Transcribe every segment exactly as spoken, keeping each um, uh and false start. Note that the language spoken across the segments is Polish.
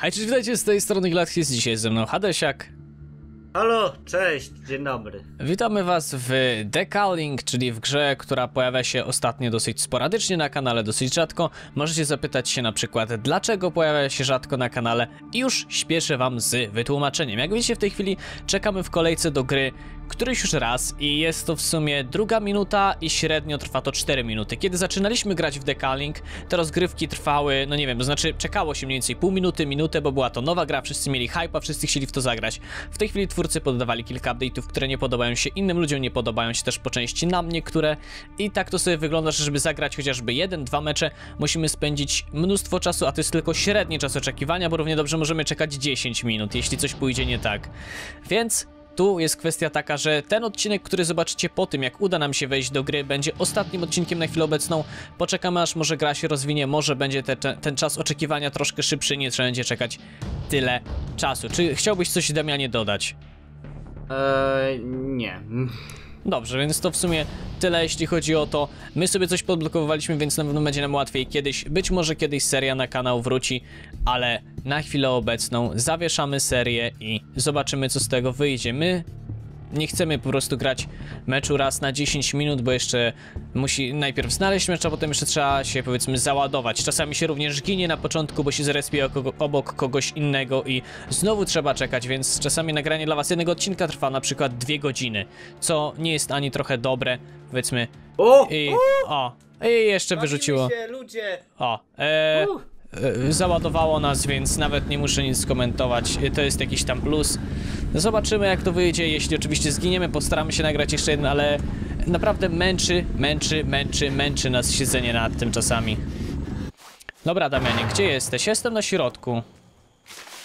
Hej, cześć, witajcie, z tej strony Gladkis, dzisiaj ze mną Hadesiak. Halo, cześć, dzień dobry. Witamy was w The Culling, czyli w grze, która pojawia się ostatnio dosyć sporadycznie na kanale, dosyć rzadko. Możecie zapytać się na przykład, dlaczego pojawia się rzadko na kanale i już śpieszę wam z wytłumaczeniem. Jak wiecie, w tej chwili czekamy w kolejce do gry któryś już raz i jest to w sumie druga minuta i średnio trwa to cztery minuty. Kiedy zaczynaliśmy grać w The Culling, te rozgrywki trwały, no nie wiem, to znaczy czekało się mniej więcej pół minuty, minutę, bo była to nowa gra, wszyscy mieli hype'a, wszyscy chcieli w to zagrać. W tej chwili twórcy poddawali kilka update'ów, które nie podobają się innym ludziom, nie podobają się też po części nam niektóre i tak to sobie wygląda, że żeby zagrać chociażby jeden, dwa mecze, musimy spędzić mnóstwo czasu, a to jest tylko średni czas oczekiwania, bo równie dobrze możemy czekać dziesięć minut, jeśli coś pójdzie nie tak. Więc tu jest kwestia taka, że ten odcinek, który zobaczycie po tym, jak uda nam się wejść do gry, będzie ostatnim odcinkiem na chwilę obecną. Poczekamy, aż może gra się rozwinie, może będzie te, ten czas oczekiwania troszkę szybszy, nie trzeba będzie czekać tyle czasu. Czy chciałbyś coś, Damianie, dodać? Eee, nie. Dobrze, więc to w sumie tyle, jeśli chodzi o to. My sobie coś podblokowaliśmy, więc na pewno będzie nam łatwiej kiedyś. Być może kiedyś seria na kanał wróci, ale na chwilę obecną zawieszamy serię i zobaczymy, co z tego wyjdzie. My nie chcemy po prostu grać meczu raz na dziesięć minut, bo jeszcze musi najpierw znaleźć mecz, a potem jeszcze trzeba się, powiedzmy, załadować. Czasami się również ginie na początku, bo się zrespie obok kogoś innego i znowu trzeba czekać, więc czasami nagranie dla was jednego odcinka trwa na przykład dwie godziny, co nie jest ani trochę dobre, powiedzmy. O! I, o, i jeszcze wyrzuciło. O, e, załadowało nas, więc nawet nie muszę nic skomentować. To jest jakiś tam plus. Zobaczymy, jak to wyjdzie. Jeśli oczywiście zginiemy, postaramy się nagrać jeszcze jeden, ale naprawdę męczy, męczy, męczy, męczy nas siedzenie nad tym czasami. Dobra, Damianie, gdzie jesteś? Jestem na środku.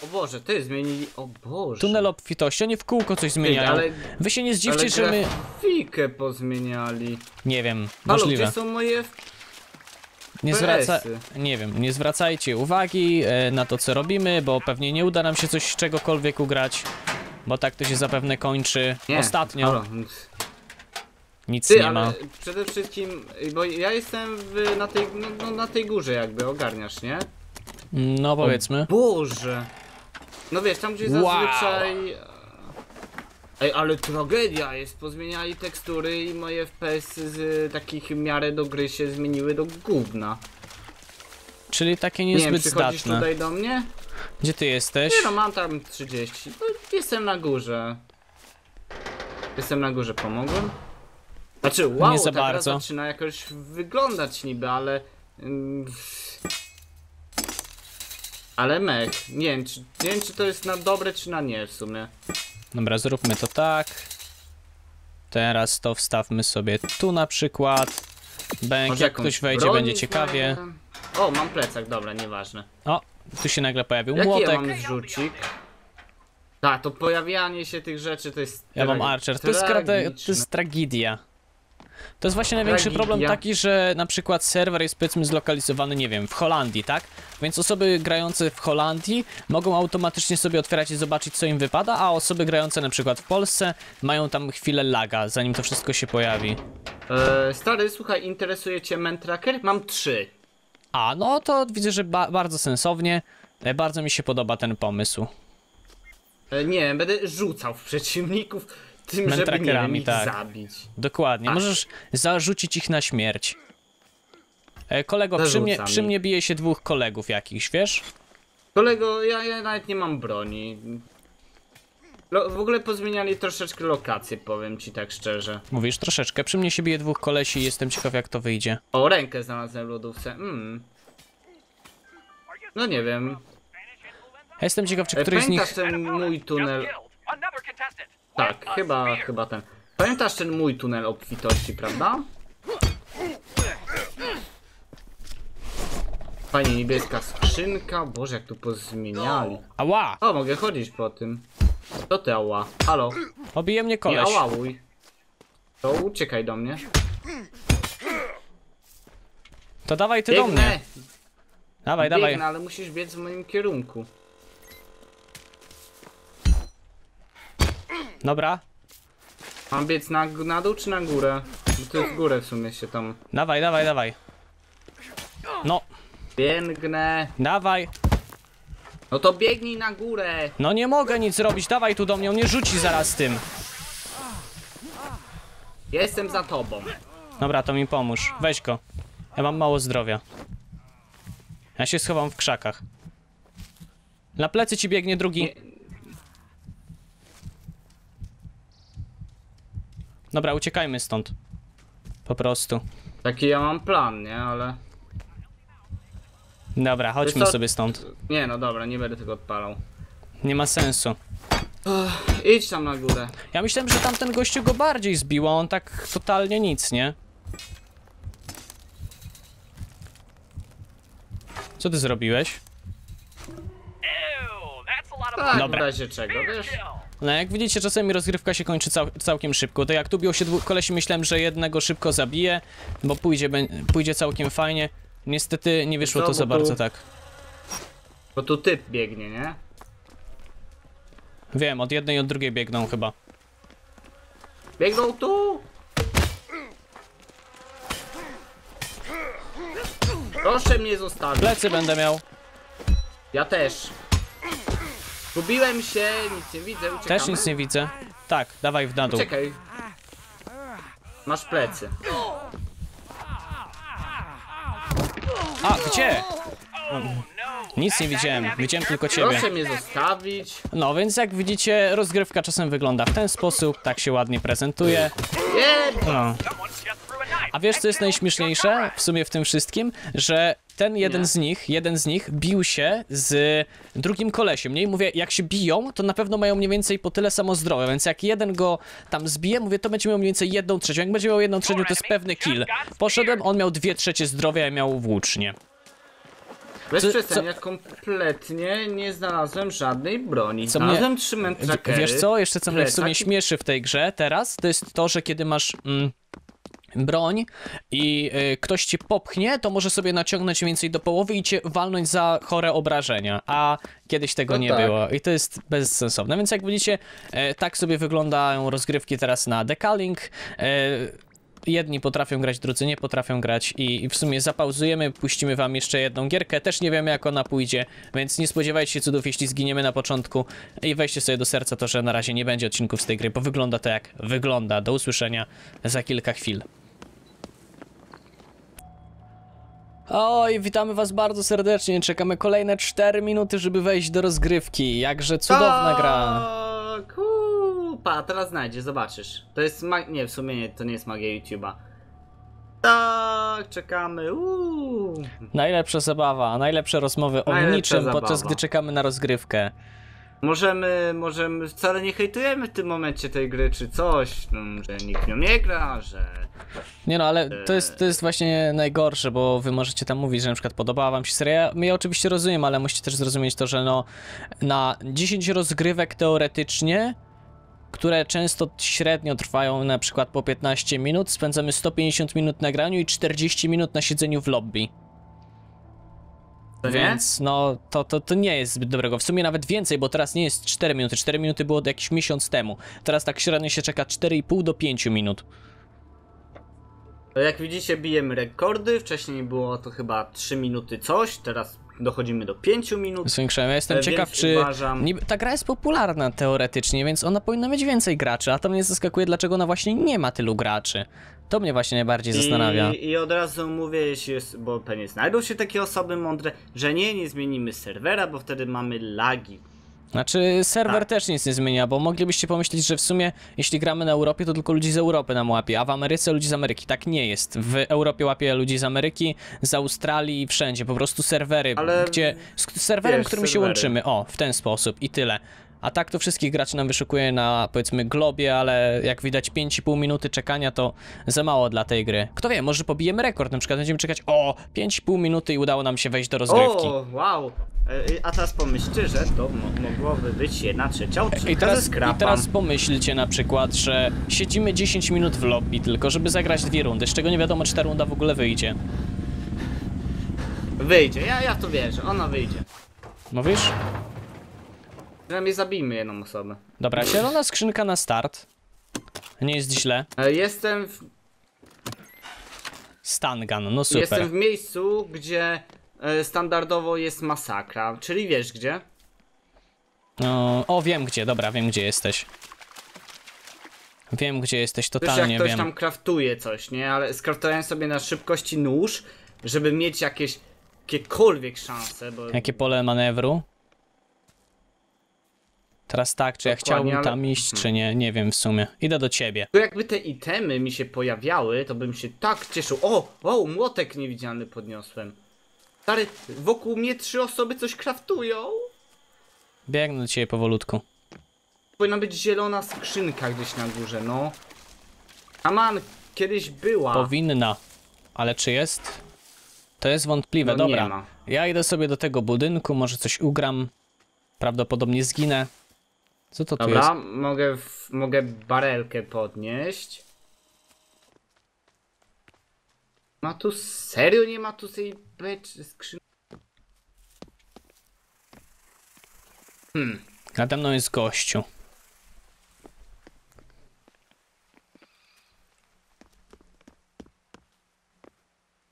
O Boże, ty zmienili... O Boże... Tunel obfitości, oni w kółko coś zmieniają. Ale... Wy się nie zdziwcie, że my... grafikę pozmieniali. Nie wiem, halo, możliwe. Gdzie są moje... Nie zwraca... nie wiem, nie zwracajcie uwagi e, na to, co robimy, bo pewnie nie uda nam się coś czegokolwiek ugrać, bo tak to się zapewne kończy nie, ostatnio. Halo. Nic ty, nie ma. Przede wszystkim, bo ja jestem w, na, tej, no, no, na tej górze jakby, ogarniasz, nie? No powiedzmy. O Boże! No wiesz, tam gdzie wow. Zazwyczaj... Ej, ale tragedia jest, pozmieniali tekstury i moje F P S z takich miarę do gry się zmieniły do gówna. Czyli takie niezbyt zdatne. Nie, przychodzisz zdatne. Tutaj do mnie? Gdzie ty jesteś? Nie no, mam tam trzydzieści. Jestem na górze. Jestem na górze, pomogłem? Znaczy, wow, nie za ta bardzo. Gra zaczyna jakoś wyglądać niby, ale... Ale mech. Nie wiem, czy, nie wiem, czy to jest na dobre, czy na nie w sumie. Dobra, zróbmy to tak. Teraz to wstawmy sobie tu na przykład. Bęk, jak ktoś wejdzie, będzie ciekawie. O, mam plecak, dobra, nieważne. O, tu się nagle pojawił jaki młotek. Ja mam rzucik? Tak, to pojawianie się tych rzeczy to jest... Ja mam Archer, to jest, to jest tragedia. To jest właśnie największy tragedia. Problem taki, że na przykład serwer jest, powiedzmy, zlokalizowany, nie wiem, w Holandii, tak? Więc osoby grające w Holandii mogą automatycznie sobie otwierać i zobaczyć, co im wypada, a osoby grające na przykład w Polsce mają tam chwilę laga, zanim to wszystko się pojawi. Eee, stary, słuchaj, interesuje cię Mantracker? Mam trzy. A, no to widzę, że ba bardzo sensownie, e, bardzo mi się podoba ten pomysł. Eee, nie, będę rzucał w przeciwników. Tym, żeby nie wiem, ich tak. zabić. Dokładnie, Ach. możesz zarzucić ich na śmierć. e, Kolego, przy mnie, przy mnie bije się dwóch kolegów jakichś, wiesz? Kolego, ja, ja nawet nie mam broni. Lo, w ogóle pozmieniali troszeczkę lokację, powiem ci tak szczerze. Mówisz troszeczkę, przy mnie się bije dwóch kolesi i jestem ciekaw, jak to wyjdzie. O, rękę znalazłem w lodówce, mm. No nie wiem. Ja jestem ciekaw, czy e, któryś z nich... ten mój tunel? Tak, chyba, chyba ten. Pamiętasz ten mój tunel obfitości, prawda? Fajnie, niebieska skrzynka. Boże, jak tu pozmieniali. Ała! O, mogę chodzić po tym. Co ty, ała? Halo? Obije mnie koleś. Nie ałałuj. To uciekaj do mnie. To dawaj ty Biegnę. do mnie. Dawaj, Biegnę, dawaj. Ale musisz biec w moim kierunku. Dobra. Mam biec na, na dół czy na górę? Bo to jest w górę w sumie się tam... Dawaj, dawaj, dawaj. No. Biegnę. Dawaj. No to biegnij na górę. No nie mogę nic robić, dawaj tu do mnie, on mnie rzuci zaraz tym. Jestem za tobą. Dobra, to mi pomóż, weź go. Ja mam mało zdrowia. Ja się schowam w krzakach. Na plecy ci biegnie drugi. Nie. Dobra, uciekajmy stąd. Po prostu. Taki ja mam plan, nie? Ale... Dobra, chodźmy to... sobie stąd. Nie, no dobra, nie będę tego odpalał. Nie ma sensu. Uff, idź tam na górę. Ja myślałem, że tamten gościu go bardziej zbił, a on tak totalnie nic, nie? Co ty zrobiłeś? Tak, dobra. W razie czego, wiesz? No jak widzicie, czasami rozgrywka się kończy cał całkiem szybko. To jak tu biło się dwóch kolesi, myślałem, że jednego szybko zabiję, bo pójdzie, pójdzie całkiem fajnie. Niestety nie wyszło to za bardzo tak. Bo tu typ biegnie, nie? Wiem, od jednej i od drugiej biegną chyba. Biegną tu! Proszę mnie zostawić. Plecy będę miał. Ja też. Gubiłem się, nic nie widzę, uciekamy. Też nic nie widzę. Tak, dawaj w na dół. Czekaj. Masz plecy. A, gdzie? Nic nie widziałem, widziałem tylko ciebie. Proszę mnie zostawić. No więc jak widzicie, rozgrywka czasem wygląda w ten sposób, tak się ładnie prezentuje. No. A wiesz, co jest najśmieszniejsze w sumie w tym wszystkim? Że ten jeden nie. z nich, jeden z nich bił się z drugim kolesiem, nie? I mówię, jak się biją, to na pewno mają mniej więcej po tyle samo zdrowe, więc jak jeden go tam zbije, mówię, to będzie miał mniej więcej jedną trzecią. Jak będzie miał jedną trzecią, to jest pewny kill. Poszedłem, on miał dwie trzecie zdrowia, a miał włócznie. Bez przestań, ja kompletnie nie znalazłem żadnej broni. Znalazłem trzy mętrakery. Wiesz co, jeszcze co mnie w sumie śmieszy w tej grze teraz, to jest to, że kiedy masz... Mm, broń i y, ktoś cię popchnie, to może sobie naciągnąć więcej do połowy i cię walnąć za chore obrażenia, a kiedyś tego no nie tak. było i to jest bezsensowne, więc jak widzicie, y, tak sobie wyglądają rozgrywki teraz na The Culling. y, Jedni potrafią grać, drudzy nie potrafią grać i, i w sumie zapauzujemy, puścimy wam jeszcze jedną gierkę, też nie wiemy jak ona pójdzie, więc nie spodziewajcie się cudów, jeśli zginiemy na początku i weźcie sobie do serca to, że na razie nie będzie odcinków z tej gry, bo wygląda to jak wygląda. Do usłyszenia za kilka chwil. Oj, witamy was bardzo serdecznie, czekamy kolejne cztery minuty, żeby wejść do rozgrywki, jakże cudowna o, gra. Kupa, teraz znajdzie, zobaczysz. To jest mag... nie, w sumie nie, to nie jest magia YouTube'a. Tak, czekamy, uuu. Najlepsza zabawa, najlepsze rozmowy o najlepsza niczym, zabawa. Podczas gdy czekamy na rozgrywkę. Możemy, możemy, wcale nie hejtujemy w tym momencie tej gry, czy coś, no, że nikt nią nie gra, że... Nie no, ale to jest, to jest właśnie najgorsze, bo wy możecie tam mówić, że na przykład podobała wam się seria, ja oczywiście rozumiem, ale musicie też zrozumieć to, że no, na dziesięć rozgrywek teoretycznie, które często średnio trwają na przykład po piętnaście minut, spędzamy sto pięćdziesiąt minut na graniu i czterdzieści minut na siedzeniu w lobby. Więc no to, to, to nie jest zbyt dobrego, w sumie nawet więcej, bo teraz nie jest cztery minuty, cztery minuty było jakiś miesiąc temu. Teraz tak średnio się czeka cztery i pół do pięciu minut. To jak widzicie, bijemy rekordy, wcześniej było to chyba trzy minuty coś, teraz dochodzimy do pięciu minut. Zwiększałem, ja jestem ciekaw, czy uważam... Niby, ta gra jest popularna teoretycznie, więc ona powinna mieć więcej graczy, a to mnie zaskakuje, dlaczego ona właśnie nie ma tylu graczy. To mnie właśnie najbardziej I, zastanawia. I od razu mówię, jeśli jest, bo pewnie znajdą się takie osoby mądre, że nie, nie zmienimy serwera, bo wtedy mamy lagi. Znaczy serwer tak. też nic nie zmienia, bo moglibyście pomyśleć, że w sumie jeśli gramy na Europie, to tylko ludzi z Europy nam łapie, a w Ameryce ludzi z Ameryki. Tak nie jest. W Europie łapie ludzi z Ameryki, z Australii i wszędzie. Po prostu serwery, ale gdzie z serwerem, wiesz, którym serwery. się łączymy. O, w ten sposób i tyle. A tak to wszystkich graczy nam wyszukuje na, powiedzmy, globie, ale jak widać pięć i pół minuty czekania to za mało dla tej gry. Kto wie, może pobijemy rekord, na przykład będziemy czekać o pięć i pół minuty i udało nam się wejść do rozgrywki. O, wow! A teraz pomyślcie, że to mogłoby być jedna trzecia odcinka. I teraz, I teraz pomyślcie na przykład, że siedzimy dziesięć minut w lobby tylko, żeby zagrać dwie rundy, z czego nie wiadomo, czy ta runda w ogóle wyjdzie. Wyjdzie, ja, ja to wierzę, ona wyjdzie. Mówisz? Przynajmniej zabijmy jedną osobę. Dobra, zielona skrzynka na start. Nie jest źle. Jestem w... Stun gun, no super. Jestem w miejscu, gdzie standardowo jest masakra, czyli wiesz gdzie? O, o, wiem gdzie, dobra, wiem gdzie jesteś. Wiem gdzie jesteś, totalnie wiem. Wiesz, jak ktoś tam kraftuje coś, nie? Ale skraftowałem sobie na szybkości nóż, żeby mieć jakieś... jakiekolwiek szanse, bo... Jakie pole manewru? Teraz tak, czy ja chciałbym tam iść, czy nie, nie wiem w sumie. Idę do ciebie. To jakby te itemy mi się pojawiały, to bym się tak cieszył. O, wow, młotek niewidzialny podniosłem. Stary, wokół mnie trzy osoby coś kraftują. Biegnę do ciebie powolutku. Powinna być zielona skrzynka gdzieś na górze, no. A man, kiedyś była. Powinna, ale czy jest? To jest wątpliwe, no, dobra. Nie ma. Ja idę sobie do tego budynku, może coś ugram. Prawdopodobnie zginę. Co to dobra, tu jest? Dobra, mogę, mogę barelkę podnieść. Ma tu serio? Nie ma tu tej beczki, skrzynki. Hmm. Nade mną jest gościu.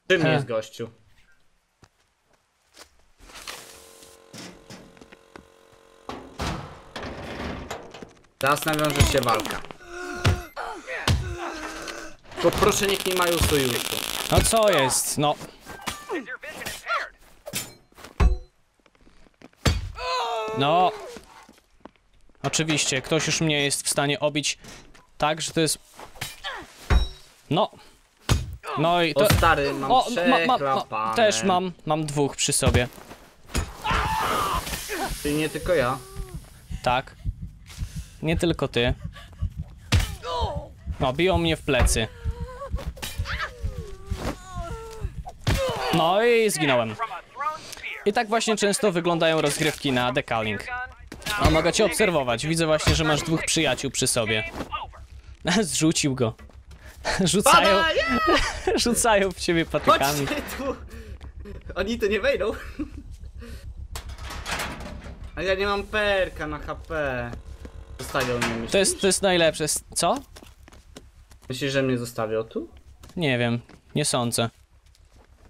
Czym He. jest gościu? Teraz nawiąże się walka. To proszę, niech nie mają sojuszu. No co jest? No. No. Oczywiście, ktoś już mnie jest w stanie obić tak, że to jest... No. No i to... O stary, mam o, ma, ma, ma, Też mam, mam dwóch przy sobie. Czyli nie tylko ja. Tak. Nie tylko ty. No, biją mnie w plecy. No i zginąłem. I tak właśnie często wyglądają rozgrywki na The Culling. A mogę cię obserwować. Widzę właśnie, że masz dwóch przyjaciół przy sobie. Zrzucił go. Rzucają, Bada, yeah! rzucają w ciebie patykami. Tu. Oni to nie wejdą. A ja nie mam perka na H P. Zostawią mnie, myślisz? To jest, to jest najlepsze. Co? Myślisz, że mnie zostawią tu? Nie wiem, nie sądzę.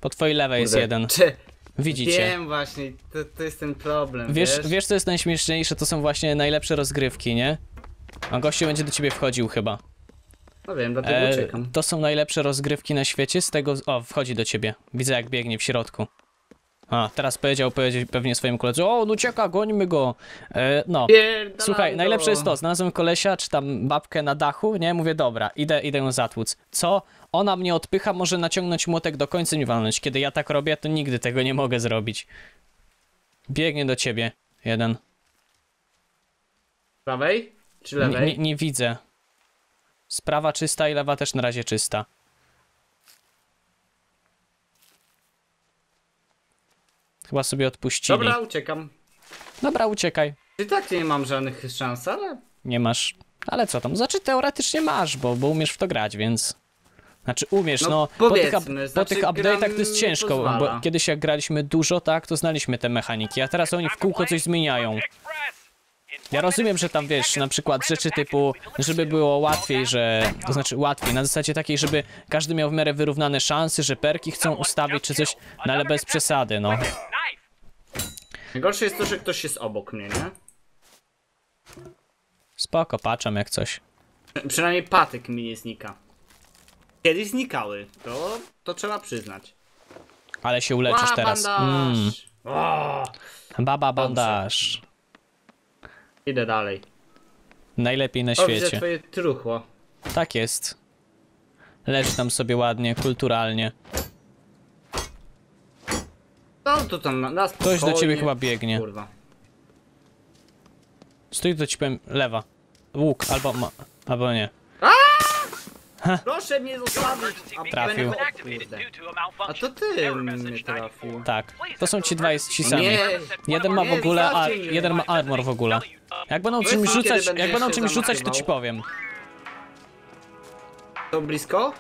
Po twojej lewej Kurde. jest jeden. Czy... Widzicie? Wiem właśnie, to, to jest ten problem, wiesz? Wiesz, wiesz co jest najśmieszniejsze? To są właśnie najlepsze rozgrywki, nie? A gościu będzie do ciebie wchodził chyba. No wiem, dlatego e, uciekam. To są najlepsze rozgrywki na świecie z tego... O, wchodzi do ciebie. Widzę jak biegnie w środku. A, teraz powiedział, powiedział pewnie swoim koledze, o, no ucieka, gońmy go. E, no, Pierdolando. Słuchaj, najlepsze jest to, znalazłem kolesia, czy tam babkę na dachu, nie? Mówię, dobra, idę, idę ją zatłuc. Co? Ona mnie odpycha, może naciągnąć młotek do końca i mi walnąć. Kiedy ja tak robię, to nigdy tego nie mogę zrobić. Biegnie do ciebie. Jeden. Z prawej? Czy lewej? Nie, nie, nie widzę. Z prawa czysta i lewa też na razie czysta. Chyba sobie odpuścili. Dobra, uciekam. Dobra, uciekaj. I tak nie mam żadnych szans, ale... Nie masz. Ale co tam? Znaczy teoretycznie masz, bo, bo umiesz w to grać, więc... Znaczy umiesz, no, no po tych, znaczy, po tych update'ach to jest ciężko, pozwala. Bo kiedyś jak graliśmy dużo, tak, to znaliśmy te mechaniki, a teraz oni w kółko coś zmieniają. Ja rozumiem, że tam wiesz, na przykład rzeczy typu, żeby było łatwiej, że... To znaczy łatwiej, na zasadzie takiej, żeby każdy miał w miarę wyrównane szanse, że perki chcą ustawić czy coś, no ale bez przesady, no. Najgorsze jest to, że ktoś jest obok mnie, nie? Spoko, patrzam jak coś. Przynajmniej patyk mi nie znika. Kiedyś znikały, to, to trzeba przyznać. Ale się uleczysz Baba teraz. Bandaż. Mm. O, Baba bandaż. Idę dalej. Najlepiej na o, świecie. Widzę twoje truchło. Tak jest. Leż tam sobie ładnie, kulturalnie. No to tam na, na Ktoś do ciebie chyba biegnie. Kurwa. Stój, to ci powiem, lewa. Łuk, albo ma, albo nie. Ha. Proszę mnie zostawić! A trafił. O, a to ty mnie trafił. Tak, to są ci dwaj ci sami. Nie. Jeden ma w ogóle, a jeden ma armor w ogóle. Jak będą czymś rzucać, jak będą czymś rzucać, to ci powiem. To blisko?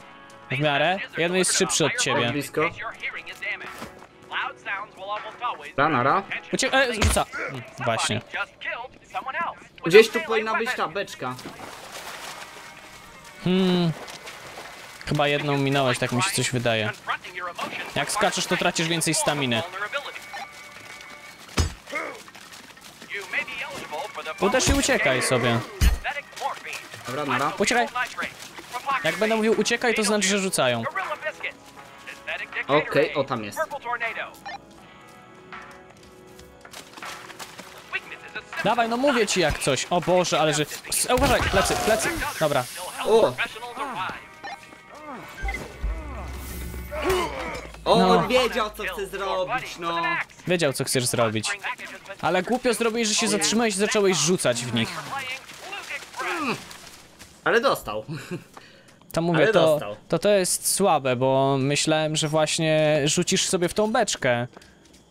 W miarę. Jeden jest szybszy od ciebie. Blisko. Ranara. Uciek, e, rzuca. Właśnie. Gdzieś tu powinna być ta beczka. Hmm. Chyba jedną minąłeś, tak mi się coś wydaje. Jak skaczesz, to tracisz więcej staminy. Uderz i uciekaj sobie. Dobra, nara. Uciekaj. Jak będę mówił uciekaj, to znaczy, że rzucają. Okej, okay, o tam jest. Dawaj, no mówię ci jak coś. O Boże, ale że... Pst, uważaj, plecy, plecy. Dobra. O. O, no. On wiedział co chce zrobić, no. Wiedział co chcesz zrobić. Ale głupio zrobiłeś, że się zatrzymałeś i zacząłeś rzucać w nich. Mm. Ale dostał. To mówię, Ale to, dostał. to to jest słabe, bo myślałem, że właśnie rzucisz sobie w tą beczkę.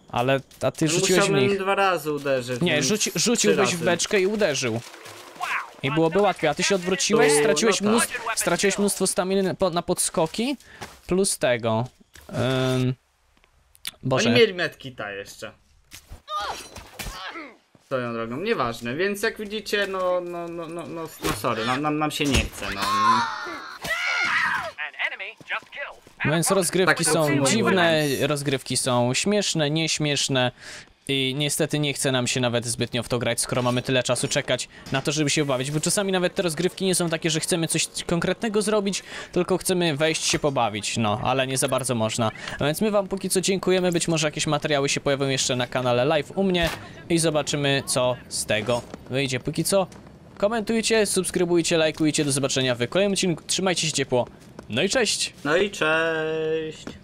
Ale, a ty rzuciłeś Musiałbym w nich. dwa razy uderzyć. Nie, rzuci, rzuciłbyś w beczkę i uderzył. I byłoby łatwiej, a ty się odwróciłeś, straciłeś, no tak. mnóstwo, straciłeś mnóstwo staminy na podskoki, plus tego. Um, Boże. Oni mieli medkita jeszcze. Swoją drogą, nieważne, więc jak widzicie, no, no, no, no, no, no sorry, nam, nam, nam się nie chce, no. Więc rozgrywki są dziwne, rozgrywki są śmieszne, nieśmieszne i niestety nie chce nam się nawet zbytnio w to grać, skoro mamy tyle czasu czekać na to, żeby się bawić, bo czasami nawet te rozgrywki nie są takie, że chcemy coś konkretnego zrobić, tylko chcemy wejść się pobawić, no, ale nie za bardzo można. A więc my wam póki co dziękujemy, być może jakieś materiały się pojawią jeszcze na kanale live u mnie i zobaczymy, co z tego wyjdzie. Póki co komentujcie, subskrybujcie, lajkujcie, do zobaczenia w kolejnym odcinku, trzymajcie się ciepło. No i cześć! No i cześć!